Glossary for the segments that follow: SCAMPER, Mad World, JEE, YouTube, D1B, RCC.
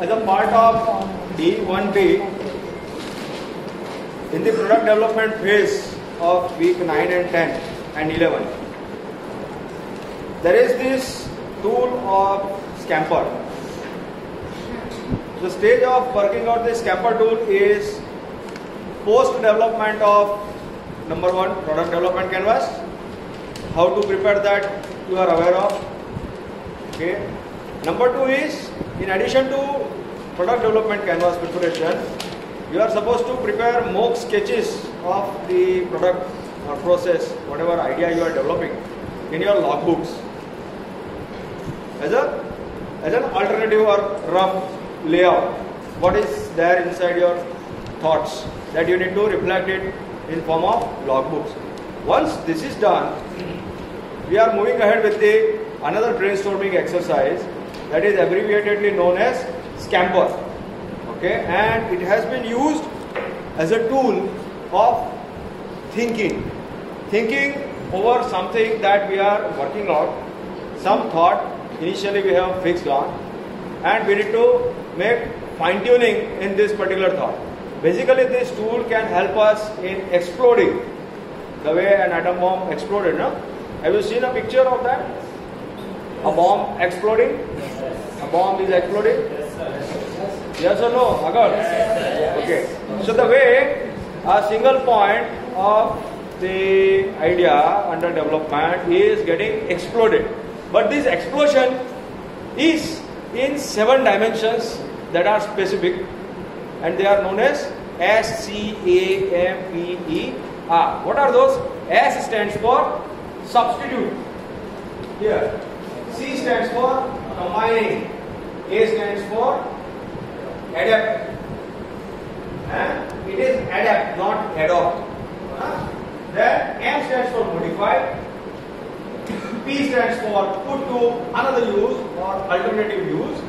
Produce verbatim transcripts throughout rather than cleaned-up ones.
as a part of D one B in the product development phase of week nine and ten and eleven. There is this tool of SCAMPER. The stage of working out the SCAMPER tool is post development of number one product development canvas. How to prepare that you are aware of. Okay. Number two is, in addition to product development canvas preparation, you are supposed to prepare mock sketches of the product or process, whatever idea you are developing, in your logbooks as a as an alternative or rough layout. What is there inside your thoughts that you need to reflect it in form of logbooks. Once this is done, we are moving ahead with the another brainstorming exercise that is abbreviatedly known as SCAMPER. Okay, and it has been used as a tool of thinking, thinking over something that we are working out, some thought initially we have fixed on, and we need to make fine tuning in this particular thought. Basically, this tool can help us in exploding the way an atom bomb exploded. No? Have you seen a picture of that? A bomb exploding? Yes, a bomb is exploding? Yes, sir. Yes or no? Agar? Yes, okay. So, the way a single point of the idea under development is getting exploded. But this explosion is in seven dimensions that are specific, and they are known as S C A M P E R. What are those? S stands for substitute. Here. C stands for combining. A stands for adapt. And it is adapt, not adopt. Then M stands for modify. P stands for put to another use or alternative use.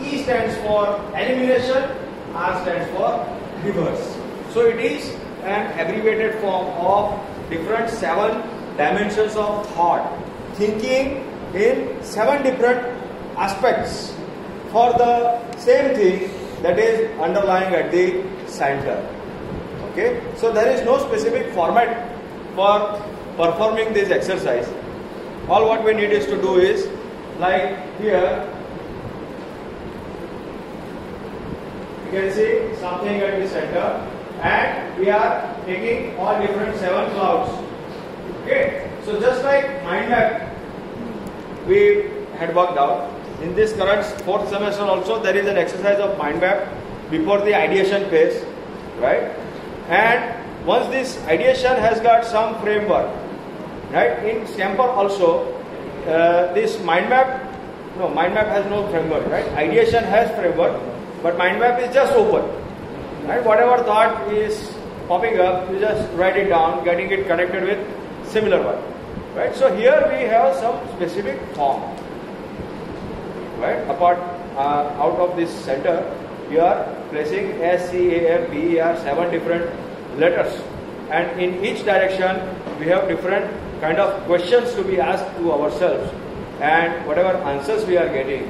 E stands for elimination. R stands for reverse. So it is an abbreviated form of different seven dimensions of thought, thinking in seven different aspects for the same thing that is underlying at the center. Okay, so there is no specific format for performing this exercise. All what we need is to do is, like here, you can see something at the center, and we are taking all different seven clouds. Okay, so just like mind map we had worked out, in this current fourth semester also there is an exercise of mind map before the ideation phase, right? And once this ideation has got some framework, right? In SCAMPER also, uh, this mind map, no, mind map has no framework, right? Ideation has framework, but mind map is just open, right? Whatever thought is popping up, you just write it down, getting it connected with similar one. Right, so here we have some specific form, right? Apart uh, out of this center, you are placing S, C, A, M, B, E, R, seven different letters, and in each direction we have different kind of questions to be asked to ourselves, and whatever answers we are getting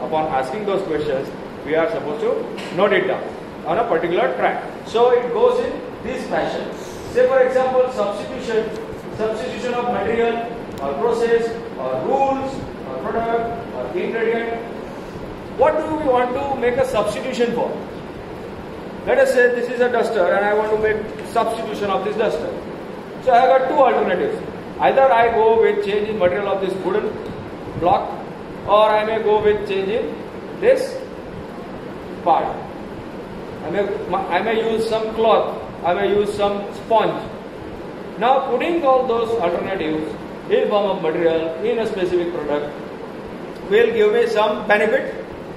upon asking those questions, we are supposed to note it down on a particular track. So it goes in this fashion. Say for example, substitution. Substitution of material or process or rules or product or ingredient. What do we want to make a substitution for? Let us say this is a duster and I want to make substitution of this duster. So I have got two alternatives. Either I go with change in material of this wooden block, or I may go with change in this part. I may, I may use some cloth, I may use some sponge. Now putting all those alternatives in form of material in a specific product will give me some benefit,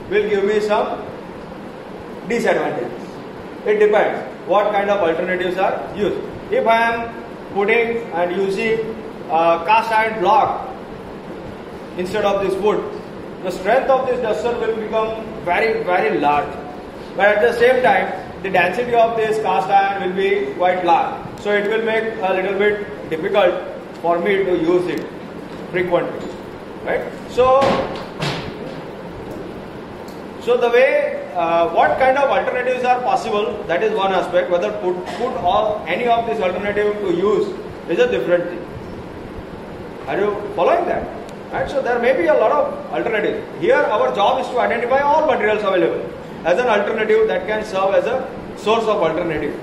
will give me some disadvantages. It depends what kind of alternatives are used. If I am putting and using a cast iron block instead of this wood, the strength of this duster will become very, very large. But at the same time, the density of this cast iron will be quite large. So it will make a little bit difficult for me to use it frequently, right? So, So the way, uh, what kind of alternatives are possible, that is one aspect. Whether put, put or any of these alternatives to use is a different thing. Are you following that? Right? So there may be a lot of alternatives. Here our job is to identify all materials available as an alternative that can serve as a source of alternative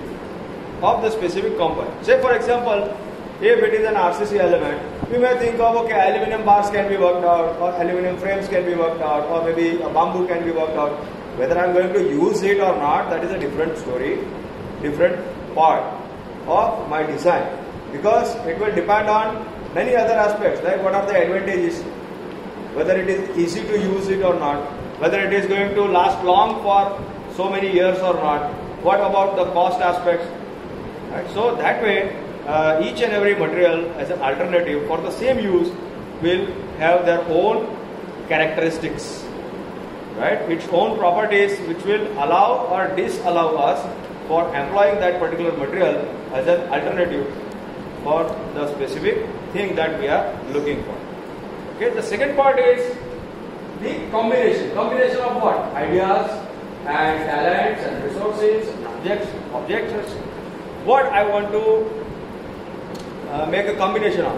of the specific component. Say for example, if it is an R C C element, we may think of, okay, aluminum bars can be worked out, or aluminum frames can be worked out, or maybe a bamboo can be worked out. Whether I am going to use it or not, that is a different story, different part of my design, because it will depend on many other aspects, like what are the advantages, whether it is easy to use it or not, whether it is going to last long for so many years or not, what about the cost aspects, right? So that way, Uh, each and every material as an alternative for the same use will have their own characteristics, right? Its own properties which will allow or disallow us for employing that particular material as an alternative for the specific thing that we are looking for. Okay, the second part is the combination. Combination of what? Ideas and talents and resources and objects, objects. What I want to Uh, make a combination of.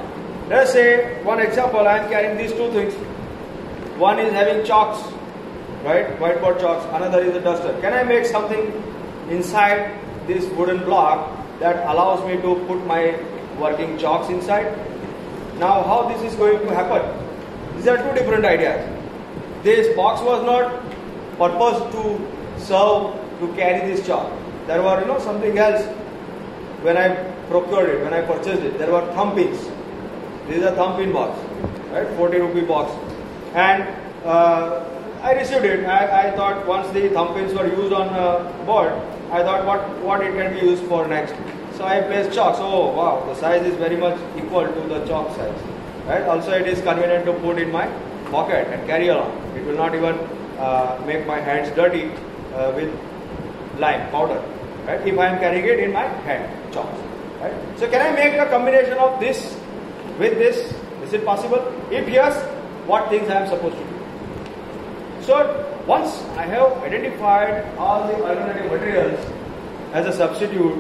Let's say one example, I am carrying these two things. One is having chalks, right? Whiteboard chalks, another is a duster. Can I make something inside this wooden block that allows me to put my working chalks inside? Now how this is going to happen? These are two different ideas. This box was not purposed to serve to carry this chalk. There were, you know, something else when I procured it, when I purchased it. There were thumb pins. This is a thumb pin box, right? forty rupee box. And uh, I received it. I, I thought once the thumb pins were used on a board, I thought what, what it can be used for next. So I placed chalks. Oh wow, the size is very much equal to the chalk size, right? Also it is convenient to put in my pocket and carry along. It will not even uh, make my hands dirty uh, with lime powder, right? If I am carrying it in my hand, chalks. Right? So can I make a combination of this with this? Is it possible? If yes, what things I am supposed to do? So once I have identified all the alternative materials as a substitute,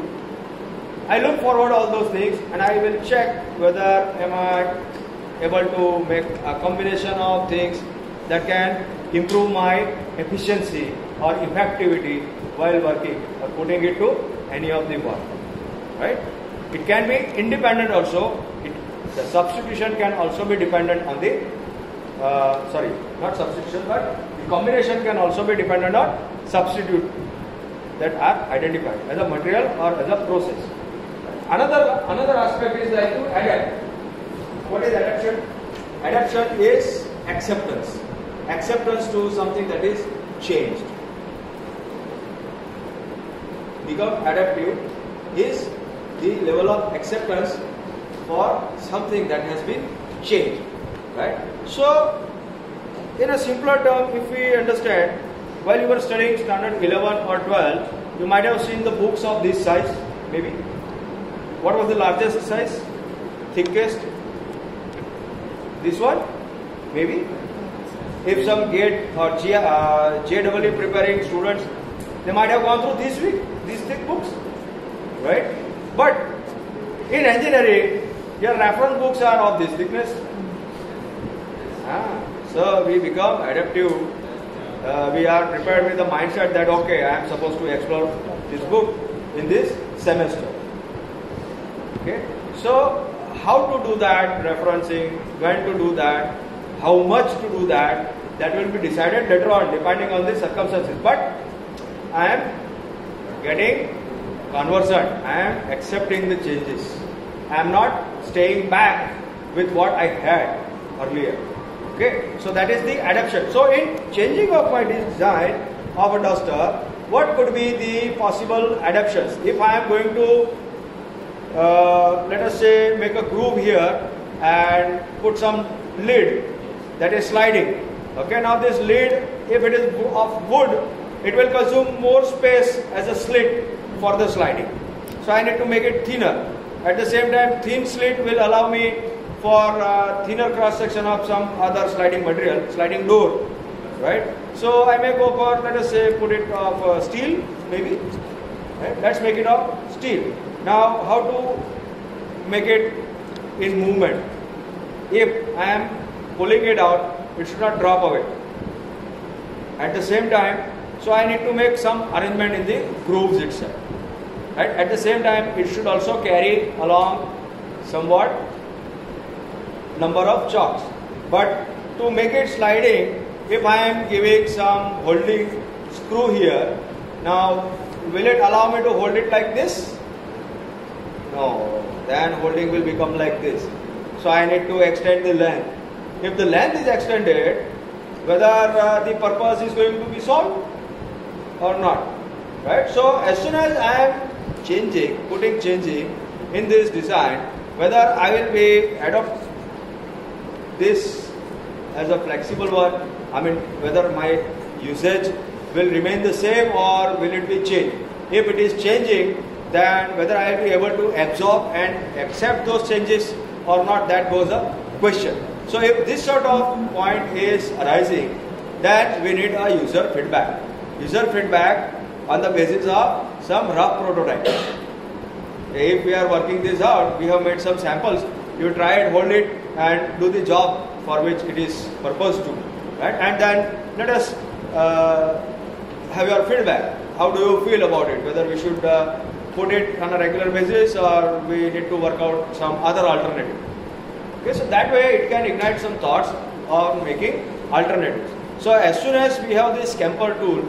I look forward all those things and I will check whether am I able to make a combination of things that can improve my efficiency or effectivity while working or putting it to any of the work, right? It can be independent also. It, the substitution can also be dependent on the, uh, sorry, not substitution, but the combination can also be dependent on substitute that are identified as a material or as a process. Another, another aspect is like to adapt. What is adaptation? Adaptation is acceptance. Acceptance to something that is changed. Become adaptive is the level of acceptance for something that has been changed, right? So, in a simpler term, if we understand, while you were studying standard eleven or twelve, you might have seen the books of this size, maybe. What was the largest size? Thickest? This one? Maybe. If some GATE or G, uh, J E E preparing students, they might have gone through this week, these thick books, right? But in engineering, your reference books are of this thickness. Ah, so we become adaptive. Uh, we are prepared with the mindset that, okay, I am supposed to explore this book in this semester. Okay. So how to do that referencing, when to do that, how much to do that, that will be decided later on depending on the circumstances. But I am getting conversant. I am accepting the changes. I am not staying back with what I had earlier. Okay, so that is the adaptation. So in changing of my design of a duster, what could be the possible adaptations? If I am going to, uh, let us say, make a groove here and put some lid that is sliding. Okay, now this lid, if it is of wood, it will consume more space as a slit for the sliding. So I need to make it thinner. At the same time, thin slit will allow me for uh, thinner cross section of some other sliding material, sliding door right? So I may go for, let us say, put it of uh, steel, maybe. Right? Let's make it of steel. Now, how to make it in movement? If I am pulling it out, it should not drop away. At the same time, so I need to make some arrangement in the grooves itself. Right? At the same time, it should also carry along somewhat number of chocks. But to make it sliding, if I am giving some holding screw here, now will it allow me to hold it like this? No, then holding will become like this. So I need to extend the length. If the length is extended, whether uh, the purpose is going to be solved or not, right? So as soon as I am changing, putting changing in this design, whether I will be adopt this as a flexible one, I mean whether my usage will remain the same or will it be changed. If it is changing, then whether I will be able to absorb and accept those changes or not, that was a question. So if this sort of point is arising, then we need a user feedback. User feedback on the basis of some rough prototype. If we are working this out, we have made some samples, you try and hold it and do the job for which it is purposed to, right? And then let us uh, have your feedback. How do you feel about it? Whether we should uh, put it on a regular basis or we need to work out some other alternative. Okay, so that way it can ignite some thoughts on making alternatives. So as soon as we have this SCAMPER tool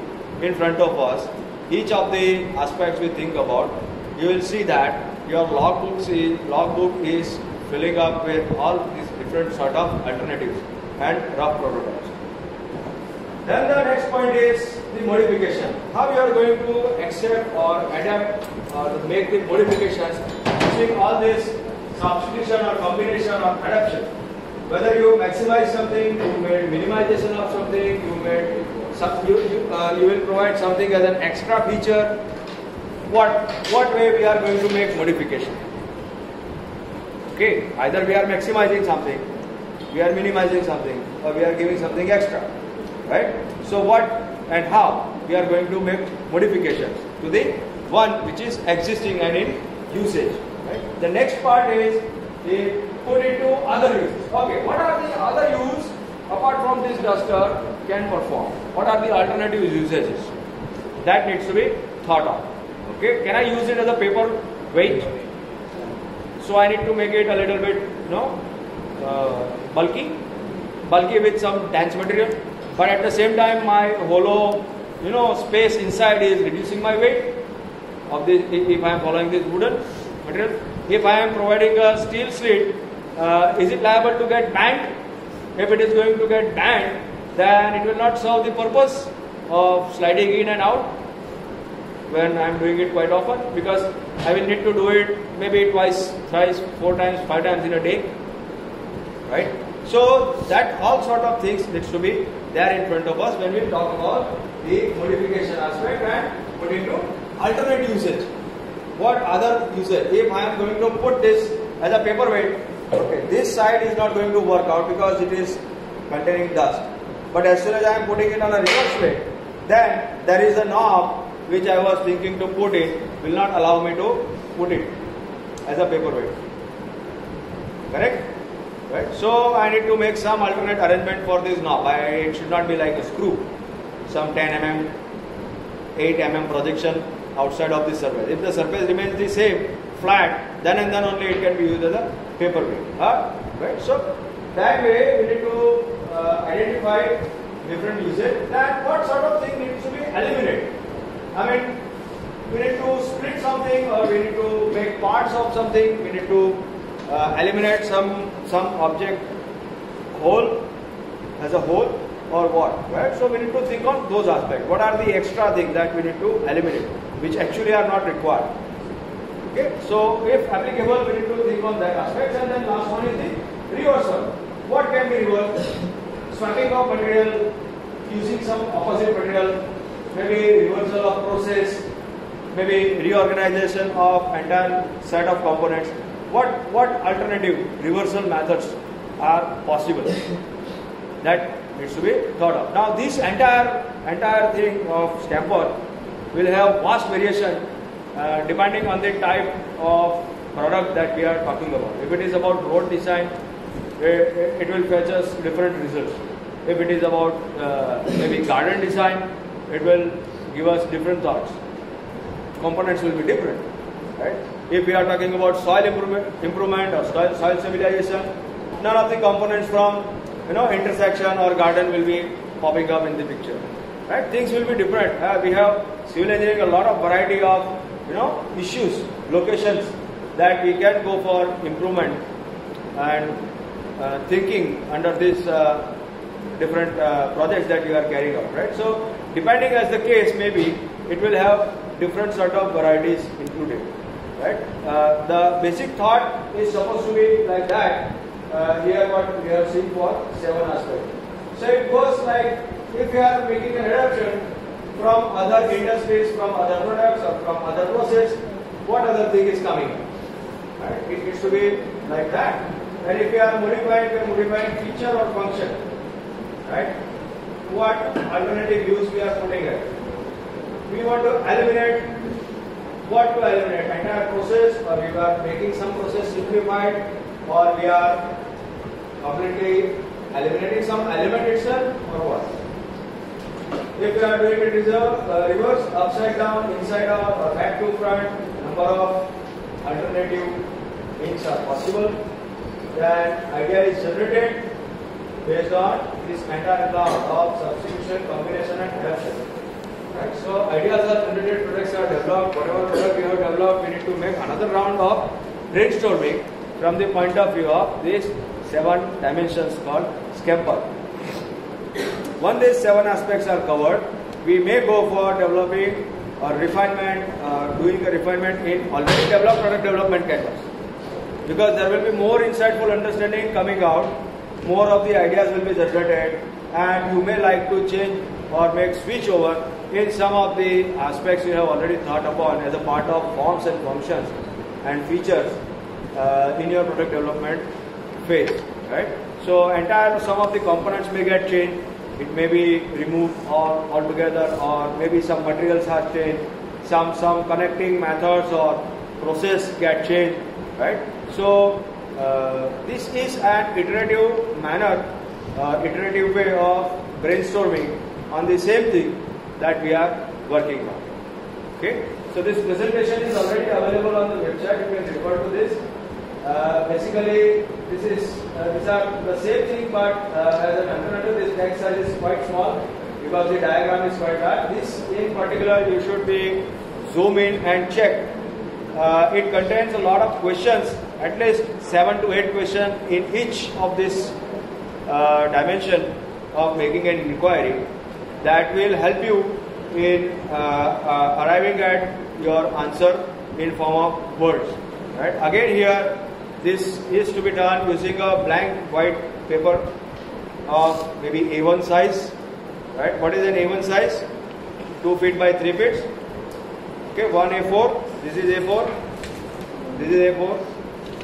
in front of us, each of the aspects we think about, you will see that your logbook is, logbook is filling up with all these different sort of alternatives and rough prototypes. Then the next point is the modification. How you are going to accept or adapt or make the modifications using all this substitution or combination or adaptation. Whether you maximize something, you made minimization of something, you made you, you, uh, you will provide something as an extra feature. What what way we are going to make modification? Okay, either we are maximizing something, we are minimizing something, or we are giving something extra, right? So what and how we are going to make modifications to the one which is existing and in usage, right? The next part is they put into other uses. Okay, what are the other use apart from this duster can perform? What are the alternative usages? That needs to be thought of. Okay, can I use it as a paper weight? So I need to make it a little bit, you know, uh, bulky, bulky with some dense material. But at the same time, my hollow, you know, space inside is reducing my weight of this. If I am following this wooden material, if I am providing a steel slit, uh, is it liable to get bent? If it is going to get bent, then it will not serve the purpose of sliding in and out when I am doing it quite often, because I will need to do it maybe twice, thrice, four times, five times in a day, right? So that all sort of things needs to be there in front of us when we talk about the modification aspect and put into alternate usage. What other usage? If I am going to put this as a paperweight, okay, this side is not going to work out because it is containing dust. But as soon as I am putting it on a reverse weight, then there is a knob which I was thinking to put it, will not allow me to put it as a paperweight. Correct? Right? So I need to make some alternate arrangement for this knob. I, it should not be like a screw. Some ten millimeter, eight millimeter projection outside of the surface. If the surface remains the same, flat, then and then only it can be used as a paperweight. Huh? Right? So that way we need to uh, identify different usage and what sort of thing needs to be eliminated. I mean, we need to split something, or we need to make parts of something, we need to uh, eliminate some, some object whole, as a whole, or what, right? So we need to think on those aspects. What are the extra things that we need to eliminate, which actually are not required? Okay, so if applicable, we need to think on that aspect. And then last one is the reversal. What can be reversed? Swapping of material, using some opposite material, maybe reversal of process, maybe reorganization of entire set of components. What, what alternative reversal methods are possible? that needs to be thought of. Now this entire entire thing of scamper will have vast variation uh, depending on the type of product that we are talking about. If it is about road design, it, it will fetch us different results. If it is about uh, maybe garden design, it will give us different thoughts. Components will be different, right? If we are talking about soil improvement, improvement or soil, soil stabilization, none of the components from you know intersection or garden will be popping up in the picture, right? Things will be different. Uh, we have civil engineering, a lot of variety of you know issues, locations that we can go for improvement, and uh, thinking under this uh, different uh, projects that you are carrying out, right? So depending as the case may be, it will have different sort of varieties included, right? Uh, the basic thought is supposed to be like that. Uh, here what we have seen for seven aspects. So it goes like, if you are making a reduction from other industries, from other products or from other process, what other thing is coming, right? It needs to be like that. And if you are modifying, you are modifying feature or function, right? What alternative use we are putting at? We want to eliminate, what to eliminate, entire process, or we are making some process simplified, or we are completely eliminating some element itself, or what? If we are doing it reserve, uh, reverse, upside down, inside out, or back to front, number of alternative means are possible. Then idea is generated based on this entire cloud of substitution, combination and adaptation. Right. So ideas are generated, products are developed, whatever product we have developed, we need to make another round of brainstorming from the point of view of these seven dimensions called scamper. When these seven aspects are covered, we may go for developing or refinement, uh, doing a refinement in already developed product development canvas, because there will be more insightful understanding coming out, more of the ideas will be generated, and you may like to change or make switch over in some of the aspects you have already thought upon as a part of forms and functions and features uh, in your product development phase, right? So entire some of the components may get changed, it may be removed or altogether, or maybe some materials are changed, some some connecting methods or process get changed, right? So uh, this is an iterative manner, uh, iterative way of brainstorming on the same thing that we are working on. Okay, so this presentation is already available on the website. You can refer to this. Uh, basically, this is uh, these are the same thing, but uh, as an alternative, this text size is quite small because the diagram is quite large. This, in particular, you should be zoom in and check. Uh, it contains a lot of questions, at least seven to eight questions in each of this uh, dimension of making an inquiry, that will help you in uh, uh, arriving at your answer in form of words, right? Again here, this is to be done using a blank white paper of maybe A one size, right? What is an A one size? two feet by three feet, okay, one A four, this is A four, this is A four,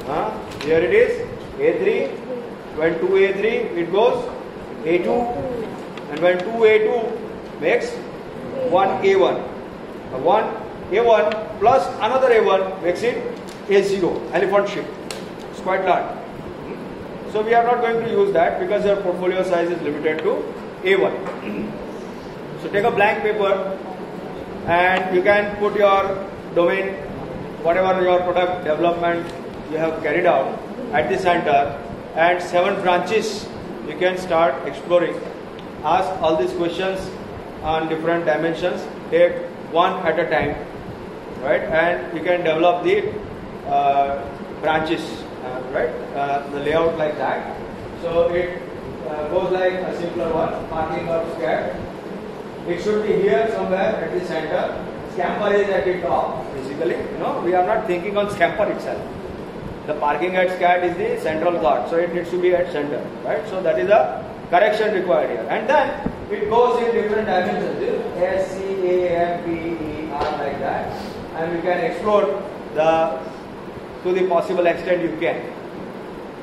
huh? Here it is, A three, when two A three it goes A two, and when two A two makes one A one, one A one plus another A one makes it A zero, elephant shape. It's quite large. So we are not going to use that because your portfolio size is limited to A one. So take a blank paper and you can put your domain, whatever your product development you have carried out at the center, and seven branches you can start exploring. Ask all these questions on different dimensions, take one at a time, right? And you can develop the uh, branches, uh, right? Uh, the layout like that. So it uh, goes like a simpler one, parking or scamp. It should be here somewhere at the center. Scamper is at the top, basically. You know, we are not thinking on scamper itself. The parking at scat is the central thought, so it needs to be at center, right? So that is a correction required here, and then it goes in different dimensions, S, C, A, M, P, E, R, like that, and you can explore the to the possible extent you can.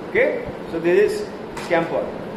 Okay, so this is scamper.